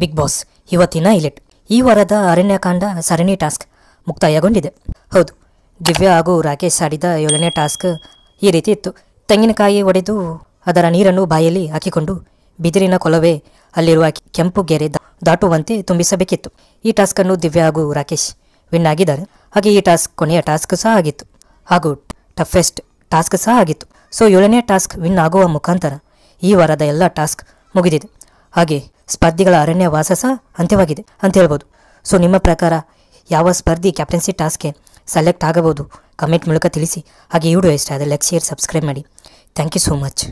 Big boss ಇವತ್ತಿನ highlight ಈ ವಾರದ ಅರಣ್ಯಕಾಂಡ ಸರಣಿ ಟಾಸ್ಕ್ ಮುಕ್ತಾಯಗೊಂಡಿದೆ. ಹೌದು, ದಿವ್ಯಾ ಹಾಗೂ ರಾಕೇಶ್ ಆಡಿದ 7ನೇ ಟಾಸ್ಕ್ ಈ ರೀತಿ ಇತ್ತು. ತೆಂಗಿನಕಾಯಿ ಒಡೆದು ಅದರ ನೀರನ್ನು ಬಾಯಲ್ಲಿ ಹಾಕಿಕೊಂಡು ಬಿದಿರಿನ ಕೊಳವೆ ಅಲ್ಲಿರುವ ಕೆಂಪು ಗೆರೆ ದಾಟುವಂತೆ ತುಂಬಿಸಬೇಕಿತ್ತು. ಈ ಟಾಸ್ಕನ್ನು ದಿವ್ಯಾ ಹಾಗೂ ರಾಕೇಶ್ ವಿನ್ ಆಗಿದ್ದಾರೆ. ಹಾಗೆ ಈ ಟಾಸ್ಕ್ ಕೊನೆಯ ಟಾಸ್ಕ್ ಸಹ ಆಗಿತ್ತು ಹಾಗೂ ಟಫೆಸ್ಟ್ ಟಾಸ್ಕ್ ಸಹ ಆಗಿತ್ತು. ಸೊ 7ನೇ ಟಾಸ್ಕ್ ವಿನ್ ಆಗುವ ಮುಖಾಂತರ ಈ ವಾರದ ಎಲ್ಲ ಟಾಸ್ಕ್ ಮುಗಿದಿದೆ. ಹಾಗೆ ಸ್ಪರ್ಧಿಗಳ ಅರಣ್ಯವಾಸ ಸಹ ಅಂತ್ಯವಾಗಿದೆ ಅಂತ ಹೇಳ್ಬೋದು. ಸೊ ನಿಮ್ಮ ಪ್ರಕಾರ ಯಾವ ಸ್ಪರ್ಧಿ ಕ್ಯಾಪ್ಟನ್ಸಿ ಟಾಸ್ಕ್ಗೆ ಸೆಲೆಕ್ಟ್ ಆಗಬಹುದು? ಕಮೆಂಟ್ ಮೂಲಕ ತಿಳಿಸಿ. ಹಾಗೆ ಈ ವಿಡಿಯೋ ಇಷ್ಟ ಆದರೆ ಲೈಕ್, ಶೇರ್, ಸಬ್ಸ್ಕ್ರೈಬ್ ಮಾಡಿ. Thank you so much.